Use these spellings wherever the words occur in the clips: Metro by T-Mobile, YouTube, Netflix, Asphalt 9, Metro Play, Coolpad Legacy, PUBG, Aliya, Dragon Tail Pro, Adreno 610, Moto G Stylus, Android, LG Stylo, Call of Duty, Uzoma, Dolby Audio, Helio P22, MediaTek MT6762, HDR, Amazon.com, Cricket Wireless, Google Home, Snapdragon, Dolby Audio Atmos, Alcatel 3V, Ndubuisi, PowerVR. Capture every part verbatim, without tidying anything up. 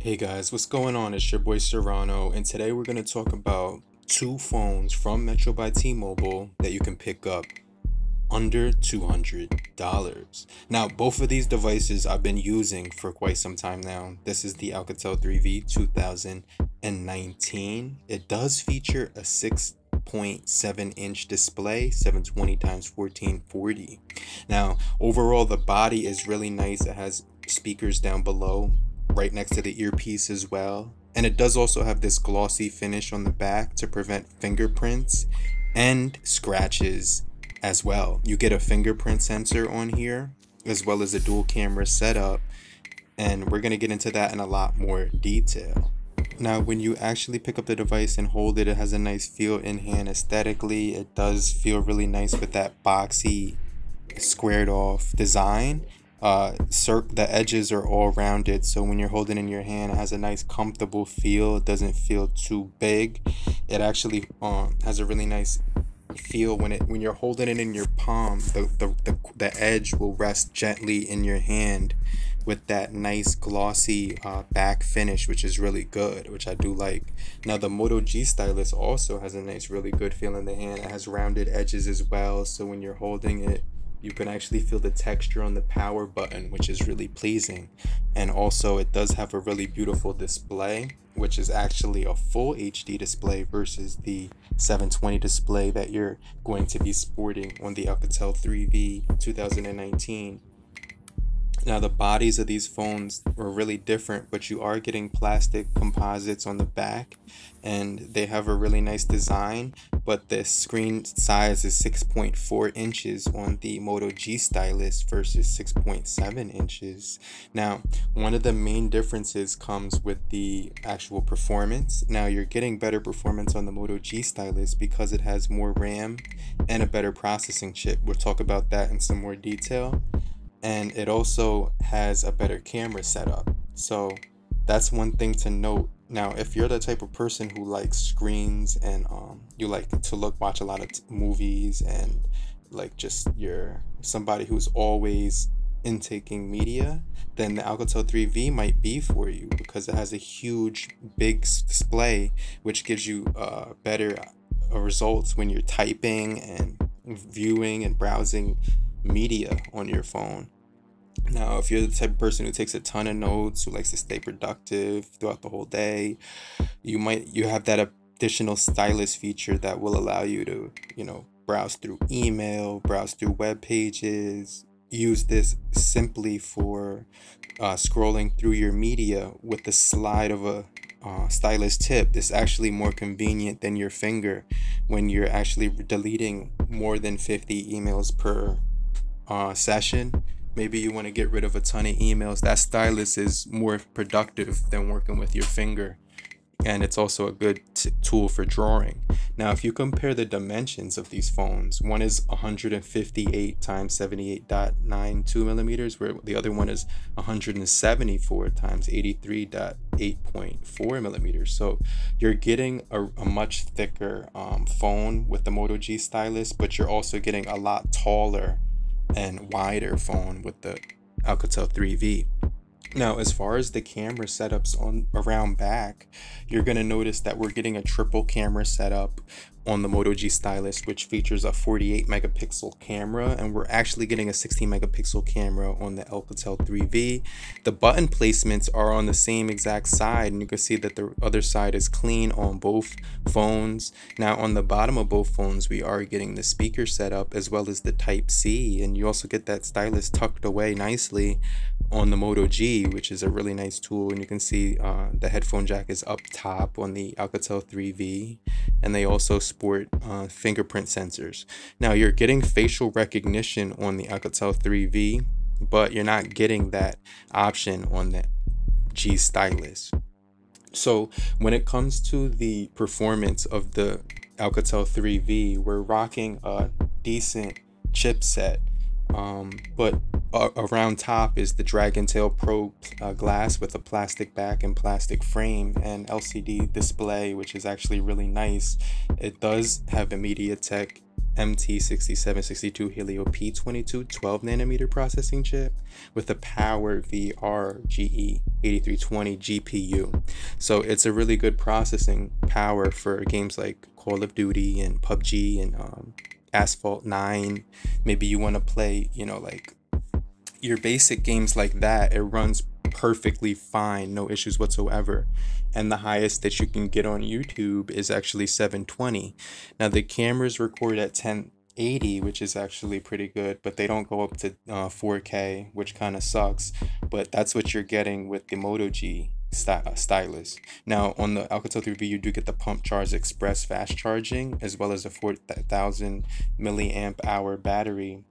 Hey guys, what's going on? It's your boy Serrano, and today we're going to talk about two phones from Metro by T-Mobile that you can pick up under two hundred dollars. Now, both of these devices I've been using for quite some time now. This is the Alcatel three V two thousand nineteen. It does feature a six point seven inch display, seven twenty by fourteen forty. Now, overall, the body is really nice. It has speakers down below, right next to the earpiece as well, and it does also have this glossy finish on the back to prevent fingerprints and scratches as well. You get a fingerprint sensor on here as well as a dual camera setup, and we're going to get into that in a lot more detail. Now, when you actually pick up the device and hold it, it has a nice feel in hand aesthetically. It does feel really nice with that boxy squared off design. Uh, the edges are all rounded, so when you're holding in your hand, it has a nice comfortable feel. It doesn't feel too big. It actually um, has a really nice feel when it when you're holding it in your palm. The, the, the, the edge will rest gently in your hand with that nice glossy uh, back finish, which is really good, which I do like. Now, the Moto G Stylus also has a nice, really good feel in the hand. It has rounded edges as well, so when you're holding it, you can actually feel the texture on the power button, which is really pleasing. And also, it does have a really beautiful display, which is actually a full H D display versus the seven twenty display that you're going to be sporting on the Alcatel three V two thousand nineteen. Now, the bodies of these phones are really different, but you are getting plastic composites on the back, and they have a really nice design, but the screen size is six point four inches on the Moto G Stylus versus six point seven inches. Now, one of the main differences comes with the actual performance. Now, you're getting better performance on the Moto G Stylus because it has more RAM and a better processing chip. We'll talk about that in some more detail. And it also has a better camera setup, so that's one thing to note. Now, if you're the type of person who likes screens and um you like to look watch a lot of movies, and like just you're somebody who's always intaking media, then the Alcatel three V might be for you, because it has a huge big display, which gives you uh better uh, results when you're typing and viewing and browsing media on your phone. Now, if you're the type of person who takes a ton of notes, who likes to stay productive throughout the whole day, you might you have that additional stylus feature that will allow you to, you know, browse through email, browse through web pages. Use this simply for uh, scrolling through your media with the slide of a uh, stylus tip. This is actually more convenient than your finger when you're actually deleting more than fifty emails per Uh, session. Maybe you want to get rid of a ton of emails. That stylus is more productive than working with your finger, and it's also a good t tool for drawing. Now, if you compare the dimensions of these phones, one is one fifty-eight by seventy-eight point nine two millimeters, where the other one is one seventy-four by eighty-three point eight four millimeters. So you're getting a, a much thicker um, phone with the Moto G Stylus, but you're also getting a lot taller and wider phone with the Alcatel three V. Now, as far as the camera setups on around back, you're going to notice that we're getting a triple camera setup on the Moto G Stylus, which features a forty-eight megapixel camera, and we're actually getting a sixteen megapixel camera on the Alcatel three V. The button placements are on the same exact side, and you can see that the other side is clean on both phones. Now, on the bottom of both phones, we are getting the speaker setup as well as the Type C, and you also get that stylus tucked away nicely on the Moto G, which is a really nice tool. And you can see uh, the headphone jack is up top on the Alcatel three V, and they also sport uh, fingerprint sensors. Now, you're getting facial recognition on the Alcatel three V, but you're not getting that option on the G Stylus. So when it comes to the performance of the Alcatel three V, we're rocking a decent chipset, um, but Uh, around top is the Dragon Tail Pro uh, glass with a plastic back and plastic frame and L C D display, which is actually really nice. It does have a MediaTek M T six seven six two Helio P twenty-two twelve nanometer processing chip with the Power V R G E eighty-three twenty G P U. So it's a really good processing power for games like Call of Duty and P U B G and um, Asphalt nine. Maybe you want to play, you know, like your basic games like that. It runs perfectly fine, no issues whatsoever. And the highest that you can get on YouTube is actually seven twenty. Now the cameras record at ten eighty, which is actually pretty good, but they don't go up to uh, four K, which kind of sucks. But that's what you're getting with the Moto G Stylus. Now on the Alcatel three V, you do get the Pump Charge Express fast charging, as well as a four thousand milliamp hour battery.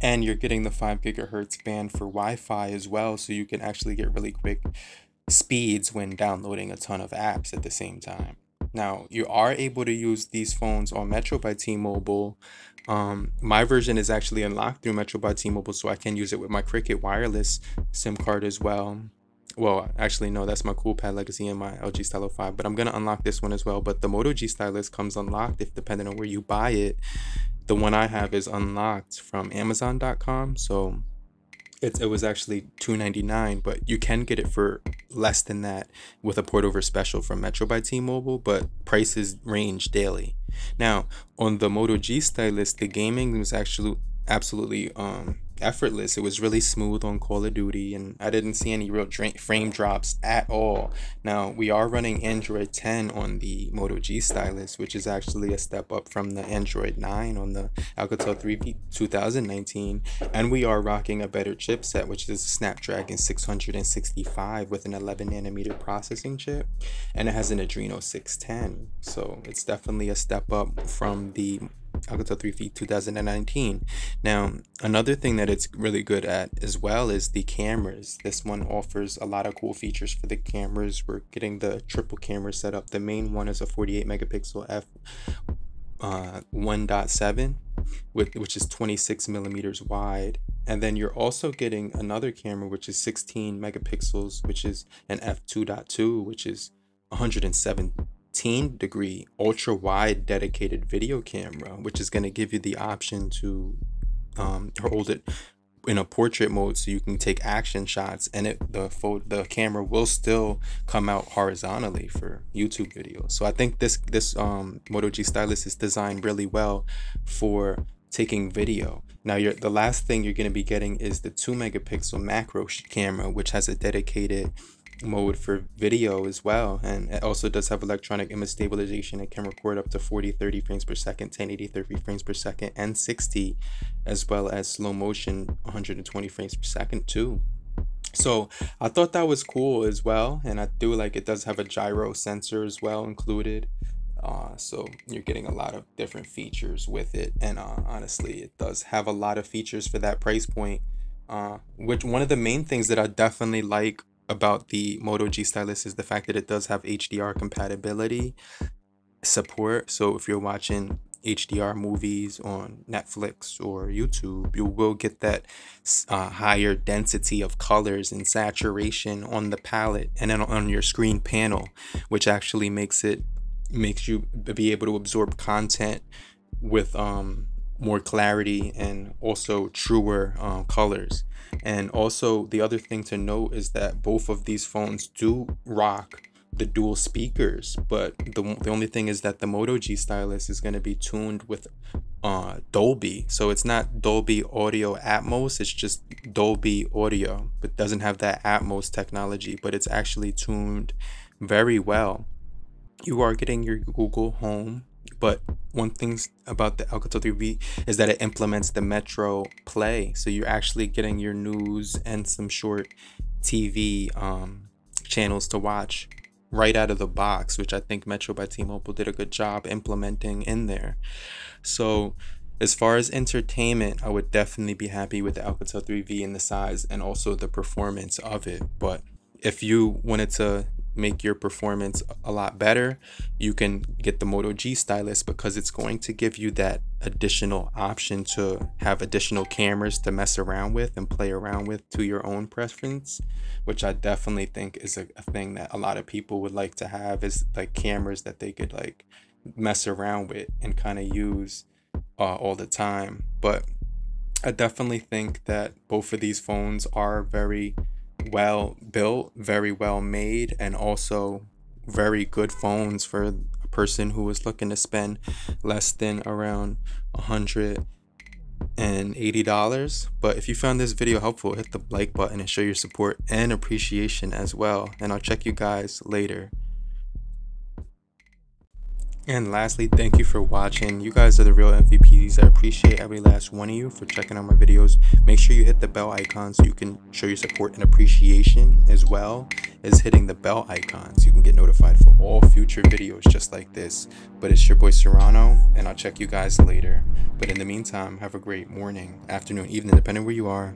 And you're getting the five gigahertz band for Wi-Fi as well, so you can actually get really quick speeds when downloading a ton of apps at the same time. Now, you are able to use these phones on Metro by T-Mobile. Um, my version is actually unlocked through Metro by T-Mobile, so I can use it with my Cricket Wireless SIM card as well. Well, actually, no, that's my Coolpad Legacy and my L G Stylo five, but I'm going to unlock this one as well. But the Moto G Stylus comes unlocked if depending on where you buy it. The one I have is unlocked from Amazon dot com, so it, it was actually two ninety-nine, but you can get it for less than that with a port over special from Metro by T-Mobile, but prices range daily. Now, on the Moto G Stylus, the gaming was actually absolutely um, effortless. It was really smooth on Call of Duty, and I didn't see any real frame drops at all. Now, we are running Android ten on the Moto G Stylus, which is actually a step up from the Android nine on the Alcatel three V two thousand nineteen, and we are rocking a better chipset, which is Snapdragon six sixty-five with an eleven nanometer processing chip, and it has an Adreno six ten, so it's definitely a step up from the Alcatel three V two thousand nineteen. Now, another thing that it's really good at as well is the cameras. This one offers a lot of cool features for the cameras. We're getting the triple camera set up. The main one is a forty-eight megapixel f uh, one point seven, which is twenty-six millimeters wide. And then you're also getting another camera, which is sixteen megapixels, which is an f two point two, which is one hundred seven degree ultra wide dedicated video camera, which is going to give you the option to um, hold it in a portrait mode, so you can take action shots, and it the the camera will still come out horizontally for YouTube videos. So I think this this um, Moto G Stylus is designed really well for taking video. Now, you're, the last thing you're going to be getting is the two megapixel macro camera, which has a dedicated mode for video as well, and it also does have electronic image stabilization. It can record up to forty thirty frames per second, ten eighty thirty frames per second, and sixty, as well as slow motion one hundred twenty frames per second too. So I thought that was cool as well, and I do like it does have a gyro sensor as well included. Uh, so you're getting a lot of different features with it, and uh, honestly, it does have a lot of features for that price point. Uh, which one of the main things that I definitely like about the Moto G Stylus is the fact that it does have H D R compatibility support. So if you're watching H D R movies on Netflix or YouTube, you will get that uh, higher density of colors and saturation on the palette and then on your screen panel, which actually makes it makes you be able to absorb content with um more clarity and also truer uh, colors. And also, the other thing to note is that both of these phones do rock the dual speakers, but the, the only thing is that the Moto G Stylus is going to be tuned with uh, Dolby. So it's not Dolby Audio Atmos, it's just Dolby Audio, but doesn't have that Atmos technology, but it's actually tuned very well. You are getting your Google Home, but one thing about the Alcatel three V is that it implements the Metro Play, so you're actually getting your news and some short T V um, channels to watch right out of the box, which I think Metro by T-Mobile did a good job implementing in there. So as far as entertainment, I would definitely be happy with the Alcatel three V and the size and also the performance of it. But if you wanted to make your performance a lot better, you can get the Moto G Stylus, because it's going to give you that additional option to have additional cameras to mess around with and play around with to your own preference, which I definitely think is a, a thing that a lot of people would like to have, is like cameras that they could like mess around with and kind of use uh, all the time. But I definitely think that both of these phones are very well built, very well made, and also very good phones for a person who is looking to spend less than around one hundred eighty dollars. But if you found this video helpful, hit the like button and show your support and appreciation as well, and I'll check you guys later. And lastly, thank you for watching. You guys are the real M V Ps. I appreciate every last one of you for checking out my videos. Make sure you hit the bell icon so you can show your support and appreciation, as well as hitting the bell icon so you can get notified for all future videos just like this. But it's your boy Serrano, and I'll check you guys later. But in the meantime, have a great morning, afternoon, evening, depending where you are.